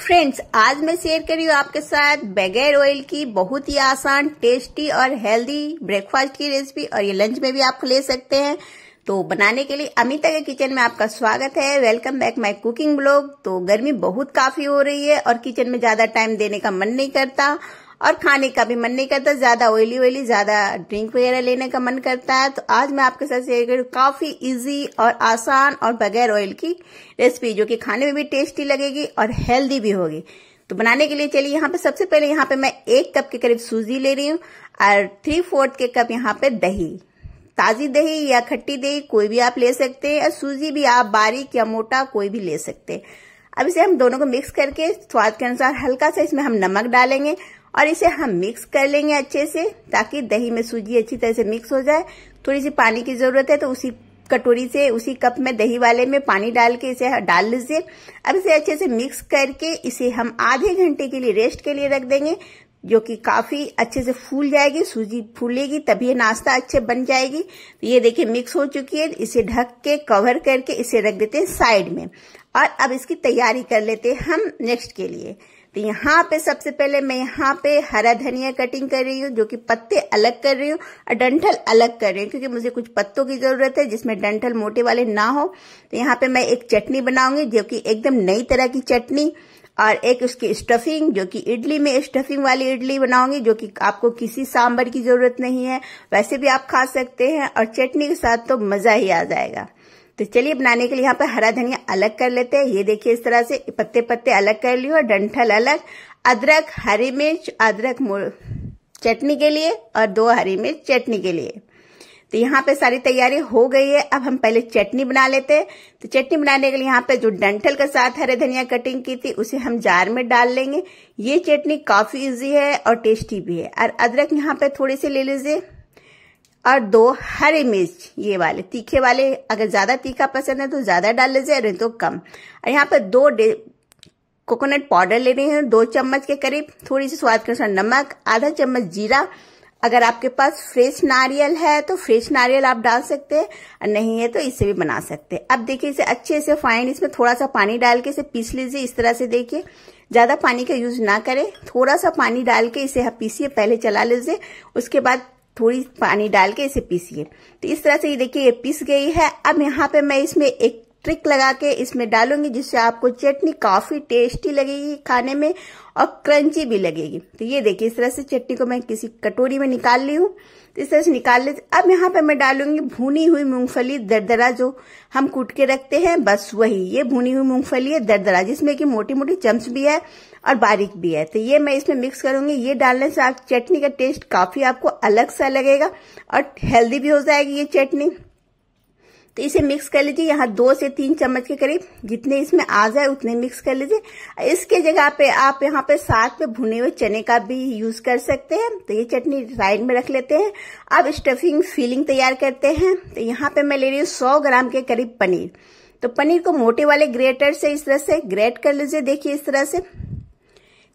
Friends, आज मैं share करी हूँ आपके साथ बगैर ऑयल की बहुत ही आसान, टेस्टी और हेल्दी ब्रेकफास्ट की रेसिपी, और ये लंच में भी आप ले सकते हैं। तो बनाने के लिए अमिता के किचन में आपका स्वागत है। Welcome back my cooking blog. तो गर्मी बहुत काफी हो रही है और किचन में ज्यादा टाइम देने का मन नहीं करता और खाने का भी मन नहीं करता, ज्यादा ऑयली ज्यादा ड्रिंक वगैरह लेने का मन करता है। तो आज मैं आपके साथ शेयर करूँ काफी इजी और आसान और बगैर ऑयल की रेसिपी, जो कि खाने में भी टेस्टी लगेगी और हेल्दी भी होगी। तो बनाने के लिए चलिए, यहाँ पे सबसे पहले यहाँ पे मैं 1 कप के करीब सूजी ले रही हूँ और 3/4 कप यहाँ पे दही, ताजी दही या खट्टी दही कोई भी आप ले सकते हैं, और सूजी भी आप बारीक या मोटा कोई भी ले सकते हैं। अब इसे हम दोनों को मिक्स करके स्वाद के अनुसार हल्का सा इसमें हम नमक डालेंगे और इसे हम मिक्स कर लेंगे अच्छे से, ताकि दही में सूजी अच्छी तरह से मिक्स हो जाए। थोड़ी सी पानी की जरूरत है, तो उसी कटोरी से, उसी कप में, दही वाले में पानी डाल के इसे डाल लीजिए। अब इसे अच्छे से मिक्स करके इसे हम आधे घंटे के लिए रेस्ट के लिए रख देंगे, जो कि काफी अच्छे से फूल जाएगी, सूजी फूलेगी तभी ये नाश्ता अच्छे बन जाएगी। तो ये देखिए मिक्स हो चुकी है। इसे ढक के कवर करके इसे रख देते हैं साइड में, और अब इसकी तैयारी कर लेते हैं हम नेक्स्ट के लिए। तो यहाँ पे सबसे पहले मैं यहाँ पे हरा धनिया कटिंग कर रही हूँ, जो कि पत्ते अलग कर रही हूँ और डंठल अलग कर रही हूँ, क्योंकि मुझे कुछ पत्तों की जरूरत है जिसमें डंठल मोटे वाले ना हो। तो यहाँ पे मैं एक चटनी बनाऊंगी, जो कि एकदम नई तरह की चटनी, और एक उसकी स्टफिंग, जो कि इडली में स्टफिंग वाली इडली बनाऊंगी, जो कि आपको किसी सांभर की जरूरत नहीं है, वैसे भी आप खा सकते हैं, और चटनी के साथ तो मजा ही आ जाएगा। तो चलिए बनाने के लिए यहाँ पर हरा धनिया अलग कर लेते हैं। ये देखिए इस तरह से पत्ते पत्ते अलग कर लिए और डंठल अलग, अदरक, हरी मिर्च, अदरक चटनी के लिए और 2 हरी मिर्च चटनी के लिए। तो यहाँ पे सारी तैयारी हो गई है। अब हम पहले चटनी बना लेते हैं। तो चटनी बनाने के लिए यहाँ पे जो डंठल के साथ हरे धनिया कटिंग की थी उसे हम जार में डाल लेंगे। ये चटनी काफी इजी है और टेस्टी भी है। और अदरक यहाँ पे थोड़ी सी ले लीजिए, और 2 हरी मिर्च ये वाले तीखे वाले, अगर ज्यादा तीखा पसंद है तो ज्यादा डाल लीजिए, अरे तो कम। और यहाँ पे 2 कोकोनट पाउडर ले रहे हैं 2 चम्मच के करीब, थोड़ी सी स्वाद के अनुसार नमक, आधा चम्मच जीरा, अगर आपके पास फ्रेश नारियल है तो फ्रेश नारियल आप डाल सकते हैं, और नहीं है तो इसे भी बना सकते हैं। अब देखिए इसे अच्छे से फाइन, इसमें थोड़ा सा पानी डाल के इसे पीस लीजिए। इस तरह से देखिए, ज्यादा पानी का यूज ना करें, थोड़ा सा पानी डाल के इसे पीसिए, पहले चला लीजिए, उसके बाद थोड़ी पानी डाल के इसे पीसिए। तो इस तरह से ये देखिए ये पीस गई है। अब यहाँ पे मैं इसमें एक ट्रिक लगा के इसमें डालूंगी, जिससे आपको चटनी काफी टेस्टी लगेगी खाने में और क्रंची भी लगेगी। तो ये देखिए इस तरह से चटनी को मैं किसी कटोरी में निकाल ली हूँ। तो इस तरह से निकाल ली। अब यहाँ पे मैं डालूंगी भुनी हुई मूंगफली दरदरा, जो हम कूट के रखते हैं, बस वही ये भुनी हुई मूंगफली है दरदरा, जिसमें कि मोटी मोटी चम्स भी है और बारीक भी है। तो ये मैं इसमें मिक्स करूंगी। ये डालने से आप चटनी का टेस्ट काफी आपको अलग सा लगेगा और हेल्दी भी हो जाएगी ये चटनी। तो इसे मिक्स कर लीजिए, यहाँ 2 से 3 चम्मच के करीब, जितने इसमें आ जाए उतने मिक्स कर लीजिए। इसके जगह पे आप यहाँ पे साथ में भुने हुए चने का भी यूज कर सकते हैं। तो ये चटनी साइड में रख लेते हैं। अब स्टफिंग फिलिंग तैयार करते हैं। तो यहाँ पे मैं ले रही हूँ 100 ग्राम के करीब पनीर। तो पनीर को मोटे वाले ग्रेटर से इस तरह से ग्रेट कर लीजिए। देखिए इस तरह से,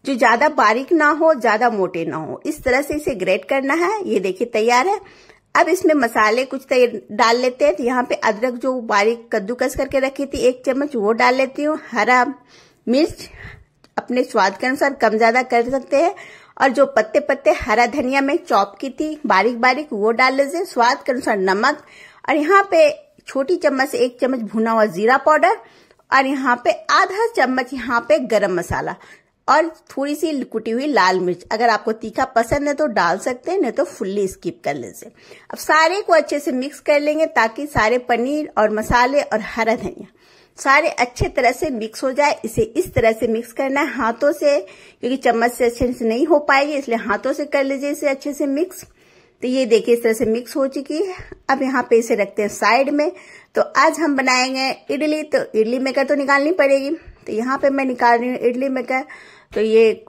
जो ज्यादा बारीक ना हो ज्यादा मोटे ना हो, इस तरह से इसे ग्रेट करना है। ये देखिए तैयार है। अब इसमें मसाले कुछ डाल लेते हैं। तो यहाँ पे अदरक जो बारीक कद्दूकस करके रखी थी 1 चम्मच वो डाल लेती हूँ। हरा मिर्च अपने स्वाद के अनुसार कम ज्यादा कर सकते हैं, और जो पत्ते पत्ते हरा धनिया में चॉप की थी बारीक बारीक वो डाल लीजिए, स्वाद के अनुसार नमक, और यहाँ पे छोटी चम्मच से 1 चम्मच भुना हुआ जीरा पाउडर, और यहाँ पे आधा चम्मच यहाँ पे गरम मसाला, और थोड़ी सी कुटी हुई लाल मिर्च। अगर आपको तीखा पसंद है तो डाल सकते हैं, नहीं तो फुल्ली स्किप कर लीजिए। अब सारे को अच्छे से मिक्स कर लेंगे, ताकि सारे पनीर और मसाले और हरा धनिया सारे अच्छे तरह से मिक्स हो जाए। इसे इस तरह से मिक्स करना है हाथों से, क्योंकि चम्मच से अच्छे से नहीं हो पाएगी, इसलिए हाथों से कर लीजिए इसे अच्छे से मिक्स। तो ये देखिए इस तरह से मिक्स हो चुकी है। अब यहाँ पे इसे रखते हैं साइड में। तो आज हम बनाएंगे इडली, तो इडली मेकर तो निकालनी पड़ेगी। तो यहाँ पे मैं निकाल रही हूँ इडली मेकर। तो ये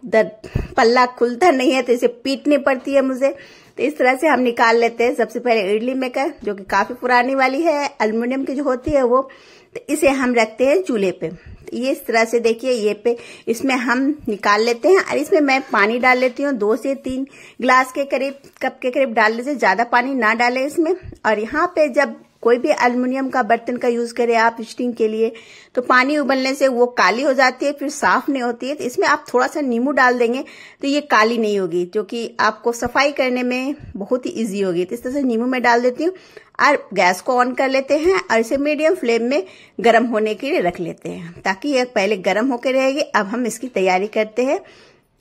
पल्ला खुलता नहीं है तो इसे पीटनी पड़ती है मुझे। तो इस तरह से हम निकाल लेते हैं। सबसे पहले इडली मेकर, जो कि काफी पुरानी वाली है, एल्युमिनियम की जो होती है वो, तो इसे हम रखते हैं चूल्हे पे। तो ये इस तरह से देखिए ये पे इसमें हम निकाल लेते हैं, और इसमें मैं पानी डाल लेती हूँ 2 से 3 गिलास के करीब, कप के करीब डाल लीजिए, ज्यादा पानी ना डालें इसमें। और यहाँ पे जब कोई भी एल्युमिनियम का बर्तन का यूज करें आप स्टीम के लिए, तो पानी उबलने से वो काली हो जाती है, फिर साफ नहीं होती है। तो इसमें आप थोड़ा सा नींबू डाल देंगे तो ये काली नहीं होगी, जो कि आपको सफाई करने में बहुत ही ईजी होगी। तो इस तरह से नींबू मैं डाल देती हूँ और गैस को ऑन कर लेते हैं और इसे मीडियम फ्लेम में गर्म होने के लिए रख लेते हैं, ताकि ये पहले गर्म होकर रहेगी। अब हम इसकी तैयारी करते हैं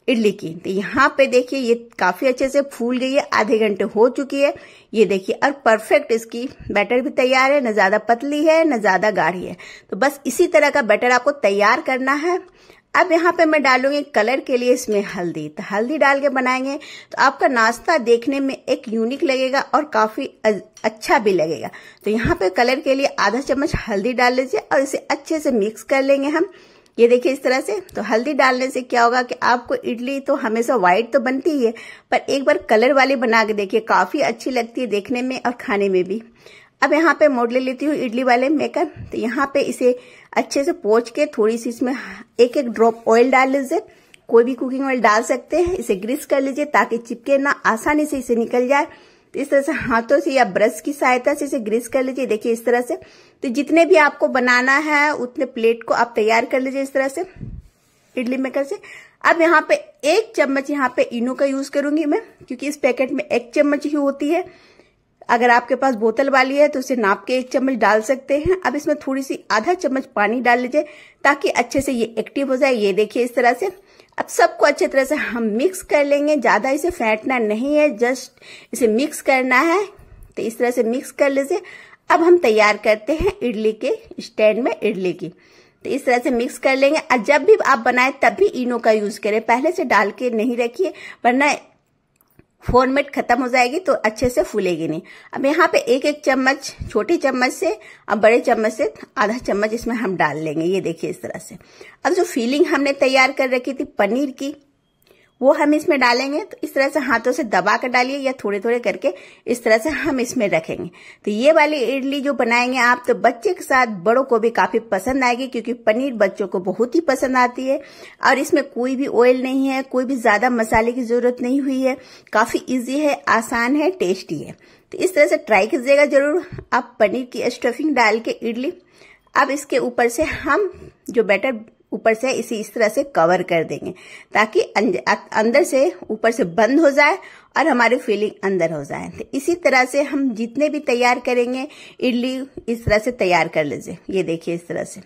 इडली की। तो यहाँ पे देखिए ये काफी अच्छे से फूल गई है, आधे घंटे हो चुकी है ये देखिए, और परफेक्ट इसकी बैटर भी तैयार है, न ज्यादा पतली है न ज्यादा गाढ़ी है। तो बस इसी तरह का बैटर आपको तैयार करना है। अब यहाँ पे मैं डालूंगी कलर के लिए इसमें हल्दी। तो हल्दी डाल के बनाएंगे तो आपका नाश्ता देखने में एक यूनिक लगेगा और काफी अच्छा भी लगेगा। तो यहाँ पे कलर के लिए आधा चम्मच हल्दी डाल लीजिए और इसे अच्छे से मिक्स कर लेंगे हम, ये देखिए इस तरह से। तो हल्दी डालने से क्या होगा कि आपको इडली तो हमेशा व्हाइट तो बनती ही है, पर एक बार कलर वाली बना के देखिए, काफी अच्छी लगती है देखने में और खाने में भी। अब यहाँ पे मोड़ ले लेती हूँ इडली वाले मेकर। तो यहाँ पे इसे अच्छे से पोंछ के थोड़ी सी इसमें एक एक ड्रॉप ऑयल डाल लीजिए, कोई भी कुकिंग ऑयल डाल सकते हैं। इसे ग्रीस कर लीजिए ताकि चिपके ना, आसानी से इसे निकल जाए। तो इस तरह से हाथों से या ब्रश की सहायता से इसे ग्रीस कर लीजिए, देखिए इस तरह से। तो जितने भी आपको बनाना है उतने प्लेट को आप तैयार कर लीजिए इस तरह से इडली मेकर से। अब यहाँ पे एक चम्मच यहाँ पे इनो का यूज करूंगी मैं, क्योंकि इस पैकेट में एक चम्मच ही होती है। अगर आपके पास बोतल वाली है तो उसे नाप के एक चम्मच डाल सकते हैं। अब इसमें थोड़ी सी आधा चम्मच पानी डाल लीजिए ताकि अच्छे से ये एक्टिव हो जाए, ये देखिए इस तरह से। अब सबको अच्छे तरह से हम मिक्स कर लेंगे, ज्यादा इसे फेंटना नहीं है, जस्ट इसे मिक्स करना है। तो इस तरह से मिक्स कर लीजिए। अब हम तैयार करते हैं इडली के स्टैंड में इडली की। तो इस तरह से मिक्स कर लेंगे, और जब भी आप बनाए तब भी इनो का यूज करें, पहले से डाल के नहीं रखिए वरना फॉर्मेट खत्म हो जाएगी, तो अच्छे से फूलेगी नहीं। अब यहाँ पे एक एक चम्मच, छोटी चम्मच से और बड़े चम्मच से आधा चम्मच इसमें हम डाल लेंगे, ये देखिए इस तरह से। अब जो फीलिंग हमने तैयार कर रखी थी पनीर की, वो हम इसमें डालेंगे। तो इस तरह से हाथों से दबा कर डालिए या थोड़े थोड़े करके इस तरह से हम इसमें रखेंगे। तो ये वाली इडली जो बनाएंगे आप, तो बच्चे के साथ बड़ों को भी काफी पसंद आएगी, क्योंकि पनीर बच्चों को बहुत ही पसंद आती है। और इसमें कोई भी ऑयल नहीं है, कोई भी ज्यादा मसाले की जरूरत नहीं हुई है, काफी इजी है, आसान है, टेस्टी है। तो इस तरह से ट्राई कीजिएगा जरूर आप पनीर की स्टफिंग डाल के इडली। अब इसके ऊपर से हम जो बैटर ऊपर से इसे इस तरह से कवर कर देंगे, ताकि अंदर से ऊपर से बंद हो जाए और हमारी फीलिंग अंदर हो जाए। तो इसी तरह से हम जितने भी तैयार करेंगे इडली इस तरह से तैयार कर लीजिए, ये देखिए इस तरह से।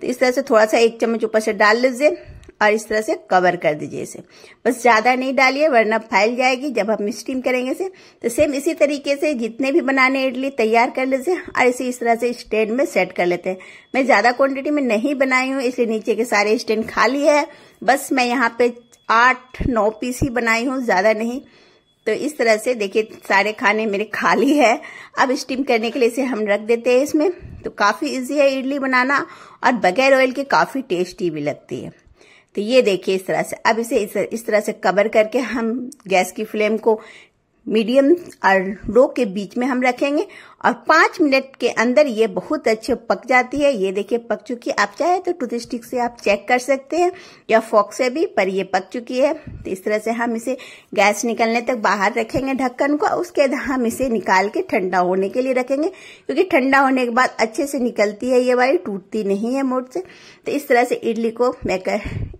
तो इस तरह से थोड़ा सा एक चम्मच ऊपर से डाल लीजिए और इस तरह से कवर कर दीजिए इसे, बस ज्यादा नहीं डालिए वरना फैल जाएगी जब हम स्टीम करेंगे इसे। तो सेम इसी तरीके से जितने भी बनाने इडली तैयार कर लीजिए और इसे इस तरह से स्टैंड में सेट कर लेते हैं। मैं ज्यादा क्वांटिटी में नहीं बनाई हूँ, इसलिए नीचे के सारे स्टैंड खाली है, बस मैं यहाँ पे 8-9 पीस ही बनाई हूँ, ज्यादा नहीं। तो इस तरह से देखिए सारे खाने मेरे खाली है। अब स्टीम करने के लिए इसे हम रख देते हैं इसमें। तो काफी इजी है इडली बनाना और बगैर ऑयल के काफी टेस्टी भी लगती है। तो ये देखिए इस तरह से। अब इसे इस तरह से कवर करके हम गैस की फ्लेम को मीडियम और लो के बीच में हम रखेंगे और 5 मिनट के अंदर ये बहुत अच्छे पक जाती है। ये देखिए पक चुकी है, आप चाहे तो टूथस्टिक से आप चेक कर सकते हैं या फोक से भी, पर ये पक चुकी है। तो इस तरह से हम इसे गैस निकलने तक बाहर रखेंगे ढक्कन को, उसके बाद हम इसे निकाल के ठंडा होने के लिए रखेंगे, क्योंकि ठंडा होने के बाद अच्छे से निकलती है ये वाली, टूटती नहीं है मोड़ से। तो इस तरह से इडली को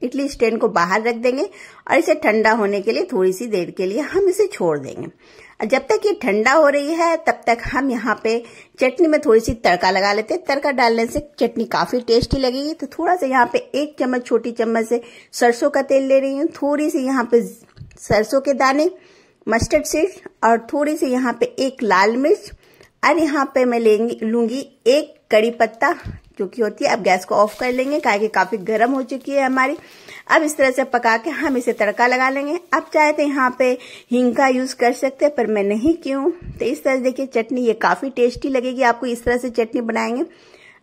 इडली स्टैंड को बाहर रख देंगे और इसे ठंडा होने के लिए थोड़ी सी देर के लिए हम इसे छोड़ देंगे। जब तक ये ठंडा हो रही है तब तक हम यहाँ पे चटनी में थोड़ी सी तड़का लगा लेते हैं। तड़का डालने से चटनी काफी टेस्टी लगेगी। तो थोड़ा सा यहाँ पे एक चम्मच, छोटी चम्मच से सरसों का तेल ले रही हूँ, थोड़ी सी यहाँ पे सरसों के दाने, मस्टर्ड सीड्स और थोड़ी सी यहाँ पे एक लाल मिर्च, और यहाँ पे मैं लूंगी एक कड़ी पत्ता जो कि होती है। अब गैस को ऑफ कर लेंगे, क्योंकि काफी गर्म हो चुकी है हमारी। अब इस तरह से पका के हम इसे तड़का लगा लेंगे। आप चाहे तो यहाँ पे हींग का यूज कर सकते हैं, पर मैं नहीं क्यों। तो इस तरह से देखिए चटनी, ये काफी टेस्टी लगेगी आपको, इस तरह से चटनी बनाएंगे।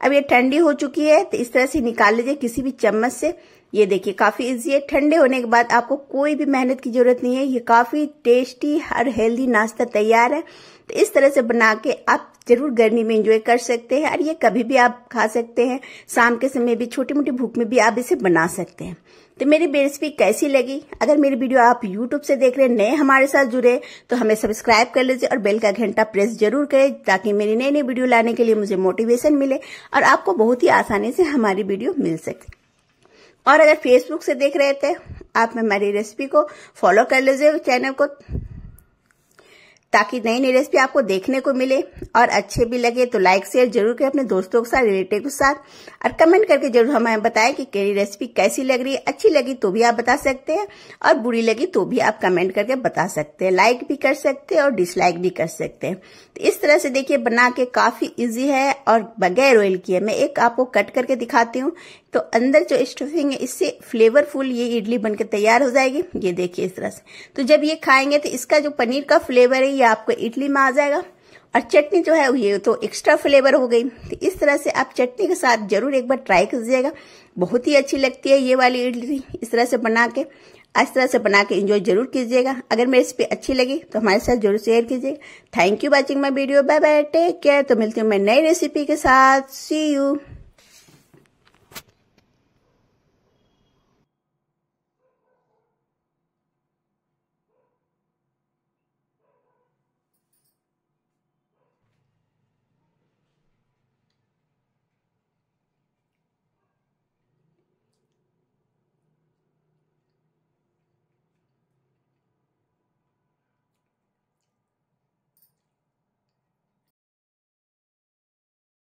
अब ये ठंडी हो चुकी है, तो इस तरह से निकाल लीजिए किसी भी चम्मच से। ये देखिए काफी इजी है। ठंडे होने के बाद आपको कोई भी मेहनत की जरूरत नहीं है। ये काफी टेस्टी और हेल्दी नाश्ता तैयार है। तो इस तरह से बना के आप जरूर गर्मी में एंजॉय कर सकते हैं और ये कभी भी आप खा सकते हैं। शाम के समय भी छोटी मोटी भूख में भी आप इसे बना सकते हैं। तो मेरी रेसिपी कैसी लगी? अगर मेरी वीडियो आप YouTube से देख रहे हैं, नए हमारे साथ जुड़े, तो हमें सब्सक्राइब कर लीजिए और बेल का घंटा प्रेस जरूर करें ताकि मेरी नई नई वीडियो लाने के लिए मुझे मोटिवेशन मिले और आपको बहुत ही आसानी से हमारी वीडियो मिल सके। और अगर फेसबुक से देख रहे थे आप, हमारी रेसिपी को फॉलो कर लीजिए चैनल को, ताकि नई नई रेसिपी आपको देखने को मिले और अच्छे भी लगे। तो लाइक शेयर जरूर करें अपने दोस्तों के साथ, रिलेटिव के साथ, और कमेंट करके जरूर हमें बताएं कि मेरी रेसिपी कैसी लग रही है। अच्छी लगी तो भी आप बता सकते हैं और बुरी लगी तो भी आप कमेंट करके बता सकते हैं। लाइक भी कर सकते हैं और डिसलाइक भी कर सकते हैं। तो इस तरह से देखिए बना के काफी ईजी है और बगैर ऑयल की है। मैं एक आपको कट करके दिखाती हूँ। तो अंदर जो स्टफिंग है इससे फ्लेवरफुल ये इडली बनकर तैयार हो जाएगी। ये देखिए इस तरह से। तो जब ये खाएंगे तो इसका जो पनीर का फ्लेवर है ये आपको इडली में आ जाएगा और चटनी जो है ये तो एक्स्ट्रा फ्लेवर हो गई। तो इस तरह से आप चटनी के साथ जरूर एक बार ट्राई कीजिएगा, बहुत ही अच्छी लगती है ये वाली इडली। इस तरह से बना के एंजॉय जरूर कीजिएगा। अगर मेरी रेसिपी अच्छी लगी तो हमारे साथ जरूर शेयर कीजिए। Thank you watching my video. Bye bye, take care. तो मिलती हूँ मैं नई रेसिपी के साथ। See you.